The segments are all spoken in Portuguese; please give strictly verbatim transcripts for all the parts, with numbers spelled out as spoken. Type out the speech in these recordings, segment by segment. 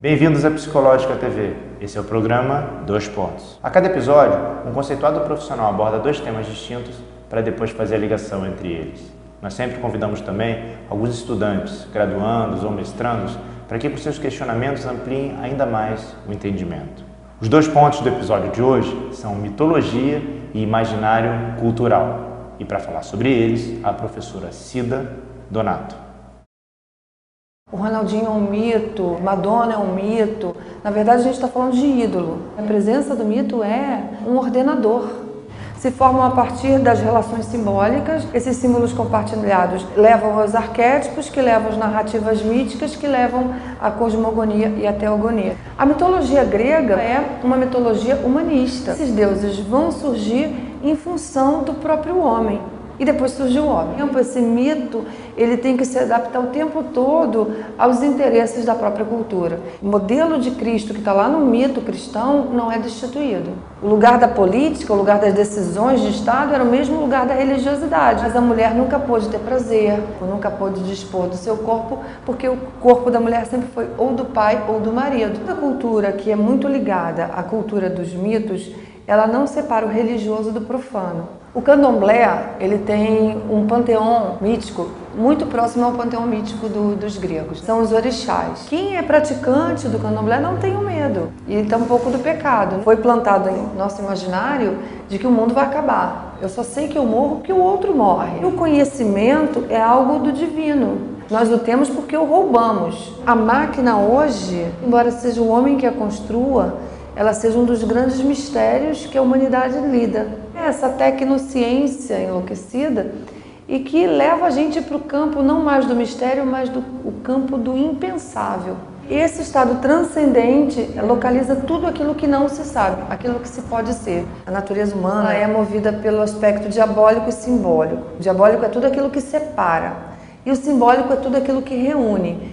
Bem-vindos à Psicológica T V. Esse é o programa Dois Pontos. A cada episódio, um conceituado profissional aborda dois temas distintos para depois fazer a ligação entre eles. Nós sempre convidamos também alguns estudantes, graduandos ou mestrandos, para que por seus questionamentos ampliem ainda mais o entendimento. Os dois pontos do episódio de hoje são mitologia e imaginário cultural. E para falar sobre eles, a professora Cida Donato. O Ronaldinho é um mito, Madonna é um mito. Na verdade, a gente está falando de ídolo. A presença do mito é um ordenador. Se formam a partir das relações simbólicas. Esses símbolos compartilhados levam aos arquétipos, que levam às narrativas míticas, que levam à cosmogonia e à teogonia. A mitologia grega é uma mitologia humanista. Esses deuses vão surgir em função do próprio homem. E depois surgiu o homem. Esse mito ele tem que se adaptar o tempo todo aos interesses da própria cultura. O modelo de Cristo que está lá no mito cristão não é destituído. O lugar da política, o lugar das decisões de Estado era o mesmo lugar da religiosidade. Mas a mulher nunca pôde ter prazer, nunca pôde dispor do seu corpo, porque o corpo da mulher sempre foi ou do pai ou do marido. Toda cultura que é muito ligada à cultura dos mitos, ela não separa o religioso do profano. O candomblé, ele tem um panteão mítico muito próximo ao panteão mítico do, dos gregos. São os orixás. Quem é praticante do candomblé não tem o medo e tampouco do pecado. Foi plantado em nosso imaginário de que o mundo vai acabar. Eu só sei que eu morro porque o outro morre. O conhecimento é algo do divino. Nós o temos porque o roubamos. A máquina hoje, embora seja o homem que a construa, ela seja um dos grandes mistérios que a humanidade lida. Essa tecnociência enlouquecida e que leva a gente para o campo não mais do mistério, mas do o campo do impensável. Esse estado transcendente localiza tudo aquilo que não se sabe, aquilo que se pode ser. A natureza humana é movida pelo aspecto diabólico e simbólico. O diabólico é tudo aquilo que separa e o simbólico é tudo aquilo que reúne.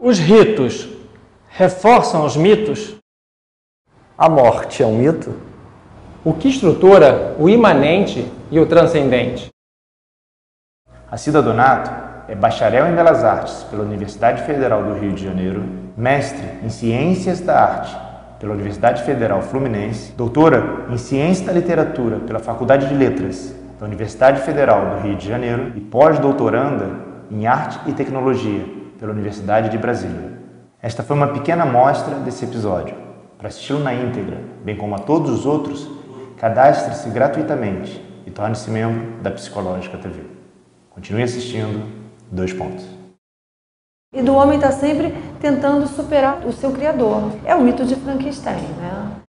Os ritos reforçam os mitos? A morte é um mito? O que estrutura o imanente e o transcendente? A Cida Donato é bacharel em Belas Artes pela Universidade Federal do Rio de Janeiro, mestre em Ciências da Arte pela Universidade Federal Fluminense, doutora em Ciência da Literatura pela Faculdade de Letras da Universidade Federal do Rio de Janeiro e pós-doutoranda em Arte e Tecnologia pela Universidade de Brasília. Esta foi uma pequena amostra desse episódio. Para assisti-lo na íntegra, bem como a todos os outros, cadastre-se gratuitamente e torne-se membro da Psicológica T V. Continue assistindo Dois Pontos. E do homem está sempre tentando superar o seu criador. É o mito de Frankenstein, né?